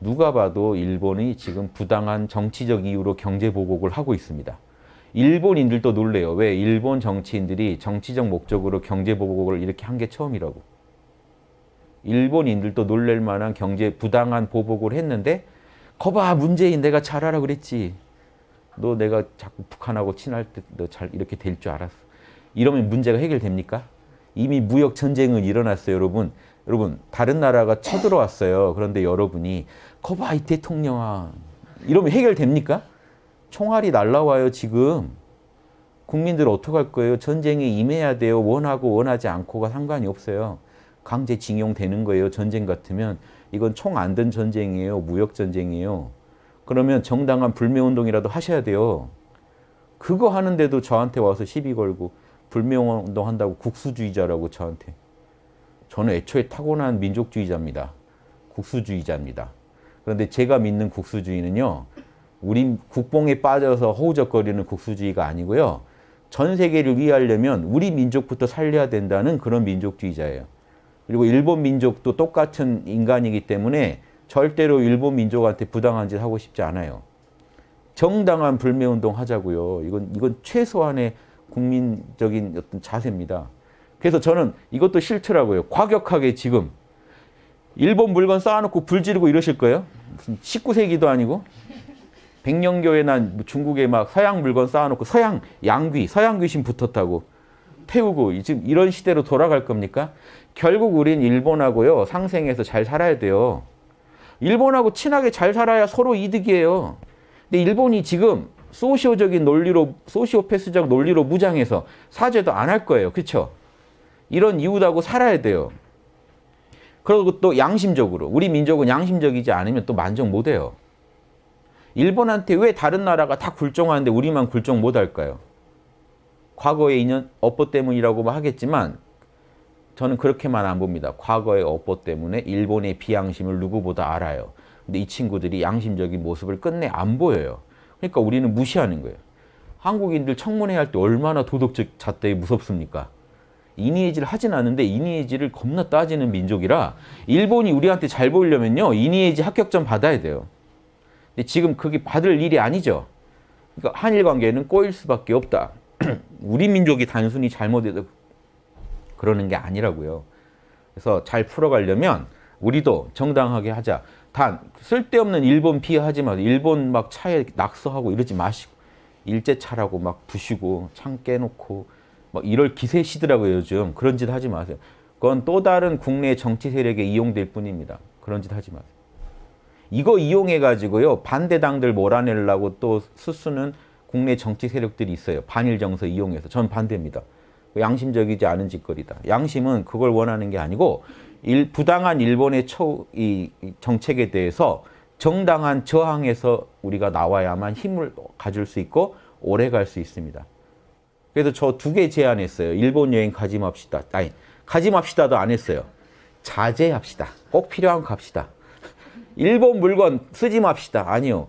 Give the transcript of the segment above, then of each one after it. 누가 봐도 일본이 지금 부당한 정치적 이유로 경제 보복을 하고 있습니다. 일본인들도 놀래요. 왜 일본 정치인들이 정치적 목적으로 경제 보복을 이렇게 한 게 처음이라고. 일본인들도 놀랄 만한 경제 부당한 보복을 했는데 거봐 문재인 내가 잘하라 그랬지. 너 내가 자꾸 북한하고 친할 때 너 잘 이렇게 될 줄 알았어. 이러면 문제가 해결됩니까? 이미 무역 전쟁은 일어났어요, 여러분. 여러분 다른 나라가 쳐들어왔어요. 그런데 여러분이 거봐 이 대통령아 이러면 해결됩니까? 총알이 날라와요 지금. 국민들 어떡할 거예요? 전쟁에 임해야 돼요. 원하고 원하지 않고가 상관이 없어요. 강제징용되는 거예요. 전쟁 같으면. 이건 총 안 든 전쟁이에요. 무역전쟁이에요. 그러면 정당한 불매운동이라도 하셔야 돼요. 그거 하는데도 저한테 와서 시비 걸고 불매운동 한다고 국수주의자라고 저한테. 저는 애초에 타고난 민족주의자입니다. 국수주의자입니다. 그런데 제가 믿는 국수주의는요. 우린 국뽕에 빠져서 허우적거리는 국수주의가 아니고요. 전 세계를 위하려면 우리 민족부터 살려야 된다는 그런 민족주의자예요. 그리고 일본 민족도 똑같은 인간이기 때문에 절대로 일본 민족한테 부당한 짓 하고 싶지 않아요. 정당한 불매운동 하자고요. 이건 최소한의 국민적인 어떤 자세입니다. 그래서 저는 이것도 싫더라고요. 과격하게 지금 일본 물건 쌓아놓고 불 지르고 이러실 거예요? 무슨 19세기도 아니고. 백령교에 난 중국에 막 서양 물건 쌓아놓고 서양 양귀, 서양 귀신 붙었다고 태우고 지금 이런 시대로 돌아갈 겁니까? 결국 우린 일본하고요 상생해서 잘 살아야 돼요. 일본하고 친하게 잘 살아야 서로 이득이에요. 근데 일본이 지금 소시오적인 논리로, 소시오패스적 논리로 무장해서 사죄도 안 할 거예요. 그렇죠? 이런 이웃하고 살아야 돼요. 그리고 또 양심적으로 우리 민족은 양심적이지 않으면 또 만족 못 해요. 일본한테 왜 다른 나라가 다 굴종하는데 우리만 굴종 못할까요? 과거의 인연, 업보 때문이라고 하겠지만 저는 그렇게만 안 봅니다. 과거의 업보 때문에 일본의 비양심을 누구보다 알아요. 근데 이 친구들이 양심적인 모습을 끝내 안 보여요. 그러니까 우리는 무시하는 거예요. 한국인들 청문회 할 때 얼마나 도덕적 잣대에 무섭습니까? 이니에지를 하진 않는데 이니에지를 겁나 따지는 민족이라 일본이 우리한테 잘 보이려면요. 이니에지 합격점 받아야 돼요. 근데 지금 그게 받을 일이 아니죠. 그러니까 한일 관계는 꼬일 수밖에 없다. 우리 민족이 단순히 잘못해서 그러는 게 아니라고요. 그래서 잘 풀어가려면 우리도 정당하게 하자. 단 쓸데없는 일본 비하하지 마세요. 일본 막 차에 낙서하고 이러지 마시고 일제차라고 막 부시고 창 깨놓고 막 이럴 기세시더라고요. 요즘 그런 짓 하지 마세요. 그건 또 다른 국내 정치 세력에 이용될 뿐입니다. 그런 짓 하지 마세요. 이거 이용해가지고요. 반대당들 몰아내려고 또 수수는 국내 정치 세력들이 있어요. 반일 정서 이용해서. 전 반대입니다. 양심적이지 않은 짓거리다. 양심은 그걸 원하는 게 아니고 부당한 일본의 이 정책에 대해서 정당한 저항에서 우리가 나와야만 힘을 가질 수 있고 오래 갈 수 있습니다. 그래서 저 2개 제안했어요. 일본 여행 가지 맙시다. 아니, 가지 맙시다도 안 했어요. 자제합시다. 꼭 필요하면 갑시다. 일본 물건 쓰지 맙시다. 아니요.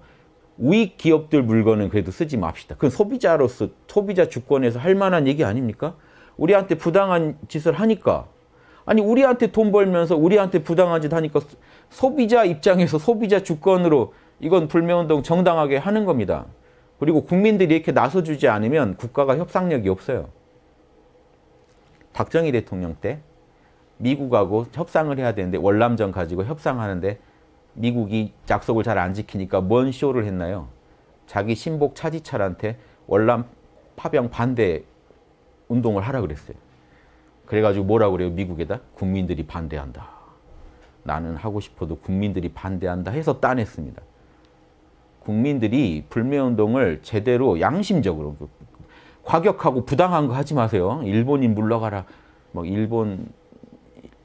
우익 기업들 물건은 그래도 쓰지 맙시다. 그건 소비자로서, 소비자 주권에서 할 만한 얘기 아닙니까? 우리한테 부당한 짓을 하니까. 아니, 우리한테 돈 벌면서 우리한테 부당한 짓 하니까 소비자 입장에서 소비자 주권으로 이건 불매운동 정당하게 하는 겁니다. 그리고 국민들이 이렇게 나서주지 않으면 국가가 협상력이 없어요. 박정희 대통령 때 미국하고 협상을 해야 되는데 월남전 가지고 협상하는데 미국이 약속을 잘 안 지키니까 뭔 쇼를 했나요? 자기 신복 차지철한테 월남 파병 반대 운동을 하라 그랬어요. 그래가지고 뭐라 그래요? 미국에다 국민들이 반대한다. 나는 하고 싶어도 국민들이 반대한다 해서 따냈습니다. 국민들이 불매운동을 제대로 양심적으로 과격하고 부당한 거 하지 마세요. 일본인 물러가라. 막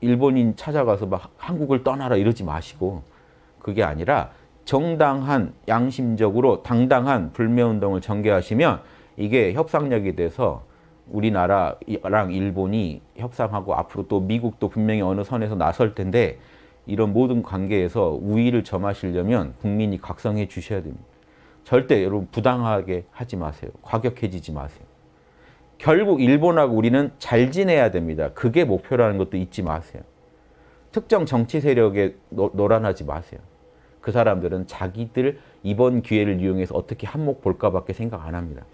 일본인 찾아가서 막 한국을 떠나라 이러지 마시고 그게 아니라 정당한 양심적으로 당당한 불매운동을 전개하시면 이게 협상력이 돼서 우리나라랑 일본이 협상하고 앞으로 또 미국도 분명히 어느 선에서 나설 텐데 이런 모든 관계에서 우위를 점하시려면 국민이 각성해 주셔야 됩니다. 절대 여러분 부당하게 하지 마세요. 과격해지지 마세요. 결국 일본하고 우리는 잘 지내야 됩니다. 그게 목표라는 것도 잊지 마세요. 특정 정치 세력에 노란하지 마세요. 그 사람들은 자기들 이번 기회를 이용해서 어떻게 한몫 볼까밖에 생각 안 합니다.